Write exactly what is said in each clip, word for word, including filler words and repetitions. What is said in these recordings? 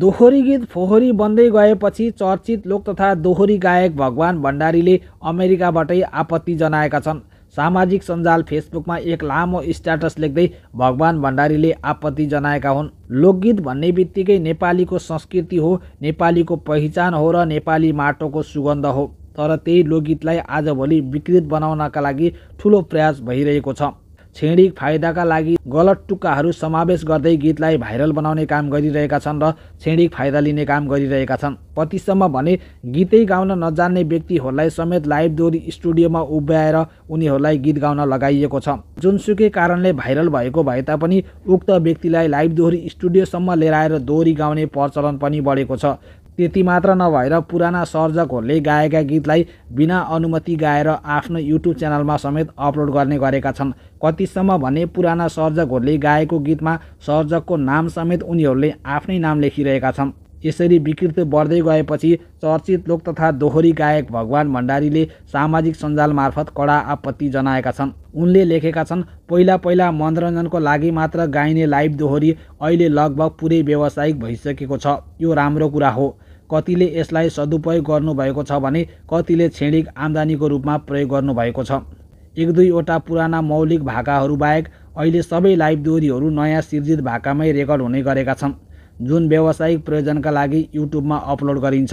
दोहोरी गीत फोहोरी बन्दै गएपछि चर्चित लोक तथा दोहोरी गायक भगवान भण्डारीले अमेरिकाबाटै आपत्ति जनाएका छन्। सामाजिक सञ्जाल फेसबुकमा एक लामो स्ट्याटस लेख्दै भगवान भण्डारीले आपत्ति जनाएका हुन्। लोकगीत भन्ने बित्तिकै नेपालीको संस्कृति हो, नेपालीको पहिचान हो र नेपाली माटोको सुगन्ध हो। तर त्यही लोकगीतलाई आजभोलि विकृत बनाउनका लागि ठूलो प्रयास भइरहेको छ। क्षणिक फाइदाका लागि गलत टुक्काहरू समावेश गर्दै गीतलाई भाइरल बनाउने काम गरिरहेका छन् र क्षणिक फाइदा लिने काम गरिरहेका छन्। पतिसम्म भने गीतै गाउन नजान्ने व्यक्तिहरूलाई समेत लाइभ दोहोरी स्टुडियोमा उभ्याएर उनीहरूलाई गीत गाउन लगाइएको छ। जुनसुकै कारणले भाइरल भएको भए तापनि उक्त व्यक्तिलाई लाइभ दोहोरी स्टुडियोसम्म लिएर आएर दोहोरी गाउने प्रचलन पनि बढेको छ। त्यति मात्र नभएर पुराना सर्जकहरूले गाएका गीतलाई बिना अनुमति गाएर आफ्नो युट्युब च्यानलमा समेत अपलोड गर्ने गरेका छन्। कतिसम्म भने पुराना सर्जकहरूले गाएको गीतमा सर्जकको नाम समेत उनीहरूले आफ्नै नाम लेखिरहेका छन्। यसरी विकृत बढ्दै गएपछि चर्चित लोक तथा दोहोरी गायक भगवान भण्डारीले सामाजिक सञ्जाल मार्फत कडा आपत्ति जनाएका छन्। उनले लेखेका छन्, पहिला पहिला मनोरञ्जनको लागि मात्र गाइने लाइभ दोहोरी अहिले लगभग पुरै व्यावसायिक भइसकेको छ। यो राम्रो कुरा हो। कतिले यसलाई सदुपयोग गर्नुभएको छ भने कतिले क्षणिक आम्दानीको रूपमा प्रयोग गर्नुभएको छ। एक दुईवटा पुराना मौलिक भाकाहरू बाहेक अहिले सबै लाइभ दोहोरीहरू नयाँ सिर्जित भाकामै रेकर्ड हुने गरेका छन्, जुन व्यावसायिक प्रयोजनका लागि युट्युबमा अपलोड गरिन्छ।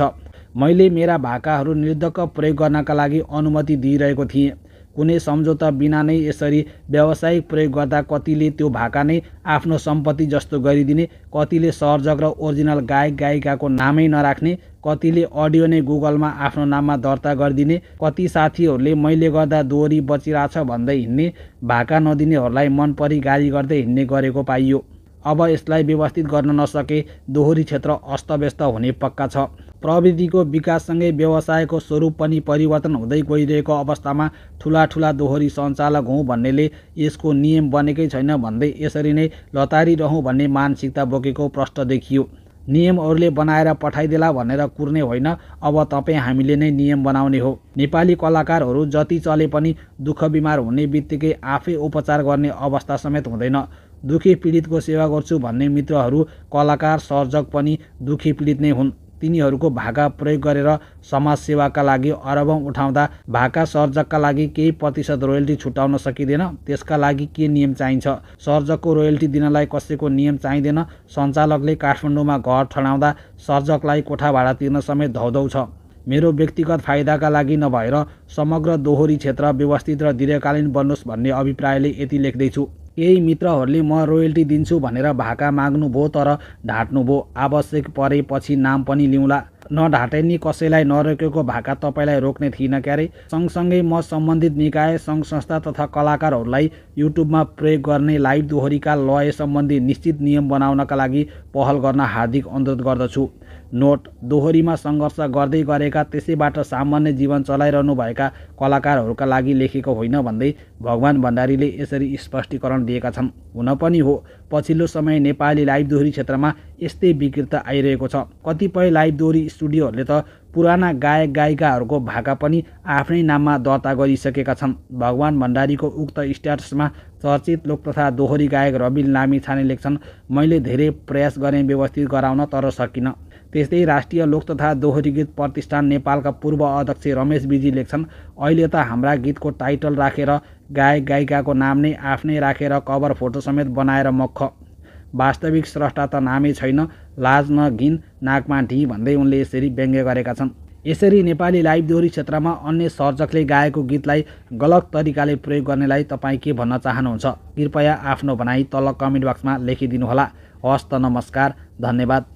मैले मेरा भाकाहरू निर्धक्क प्रयोग गर्नका लागि अनुमति दिइरहेको थिएँ। कुनै सम्झौता बिना नै यसरी व्यावसायिक प्रयोग गर्दा कतिले त्यो भाका नै आफ्नो सम्पत्ति जस्तो गरिदिने, कतिले सर्जक र ओरिजिनल गायक गायिकाको नामै नराख्ने, कतिले अडियो नै गुगलमा आफ्नो नाममा दर्ता गरिदिने, कति साथीहरूले मैले गर्दा दोहोरी बचिरहेछ भन्दै हिँड्ने, भाका नदिनेहरूलाई मनपरी गाली गर्दै हिँड्ने गरेको पाइयो। अब यसलाई व्यवस्थित गर्न नसके दोहोरी क्षेत्र अस्तव्यस्त हुने पक्का छ। प्रविधिको विकाससँगै व्यवसायको स्वरूप पनि परिवर्तन हुँदै गइरहेको अवस्थामा ठूला ठूला दोहोरी सञ्चालक हौँ भन्नेले यसको नियम बनेकै छैन भन्दै यसरी नै लतारिरहँ भन्ने मानसिकता बोकेको प्रष्ट देखियो। नियमहरूले बनाएर पठाइदेला भनेर कुर्ने होइन, अब तपाईँ हामीले नै नियम बनाउने हो। नेपाली कलाकारहरू जति चले पनि दुःख बिमार हुने बित्तिकै आफै उपचार गर्ने अवस्था समेत हुँदैन। दुःखी पीडितको सेवा गर्छु भन्ने मित्रहरू कलाकार सर्जक पनि दुःखी पीडित नै हुन्। तिनीहरूको भाका प्रयोग गरेर समाजसेवाका लागि अरबौं उठाउँदा भाका सर्जकका लागि केही प्रतिशत रोयल्टी छुटाउन सकिँदैन? त्यसका लागि के नियम चाहिन्छ? सर्जकको रोयल्टी दिनलाई कसैको नियम चाहिँदैन। सञ्चालकले काठमाडौँमा घर ठडाउँदा सर्जकलाई कोठा भाडा तिर्न समेत धौधौ छ। मेरो व्यक्तिगत फाइदाका लागि नभएर समग्र दोहोरी क्षेत्र व्यवस्थित र दीर्घकालीन बनोस् भन्ने अभिप्रायले यति लेख्दैछु। केही मित्रहरूले म रोयल्टी दिन्छु भनेर भाका माग्नुभयो तर ढाँट्नुभयो। आवश्यक परेपछि नाम पनि लिउँला। नढाँटे नि कसैलाई नरोकेको भाका तपाईँलाई रोक्ने थिएन क्यारे। सँगसँगै म सम्बन्धित निकाय सङ्घ संस्था तथा कलाकारहरूलाई युट्युबमा प्रयोग गर्ने लाइभ दोहोरीका लय सम्बन्धी निश्चित नियम बनाउनका लागि पहल गर्न हार्दिक अनुरोध गर्दछु। नोट: दोहोरीमा सङ्घर्ष गर्दै गरेका, त्यसैबाट सामान्य जीवन चलाइरहनुभएका कलाकारहरूका लागि लेखेको होइन भन्दै भगवान भण्डारीले यसरी स्पष्टीकरण दिएका छन्। हुन पनि हो, पछिल्लो समय नेपाली लाइभ दोहोरी क्षेत्रमा यस्तै विकृतता आइरहेको छ। कतिपय लाइभ दोहोरी स्टुडियोहरूले त पुराना गायक गायिकाहरूको भाका पनि आफ्नै नाममा दर्ता गरिसकेका छन्। भगवान भण्डारीको उक्त स्ट्याटसमा चर्चित लोक तथा दोहोरी गायक रबिल नामी छाने लेख्छन्, मैले धेरै प्रयास गरेँ व्यवस्थित गराउन तर सकिनँ। त्यस्तै राष्ट्रिय लोक तथा दोहोरी गीत प्रतिष्ठान नेपालका पूर्व अध्यक्ष रमेश बिजी लेख्छन्, अहिले त हाम्रा गीतको टाइटल राखेर गायक गायिकाको नाम नै आफ्नै राखेर कभर फोटो समेत बनाएर मख। वास्तविक स्रष्टा त नामै छैन, लाज न घिन नाकमा ढी भन्दै उनले यसरी व्यङ्ग्य गरेका छन्। यसरी नेपाली लाइभ दोहोरी क्षेत्रमा अन्य सर्जकले गाएको गीतलाई गलत तरिकाले प्रयोग गर्नेलाई तपाईँ के भन्न चाहनुहुन्छ? कृपया आफ्नो भनाई तल कमेन्ट बक्समा लेखिदिनुहोला। हवस् त, नमस्कार, धन्यवाद।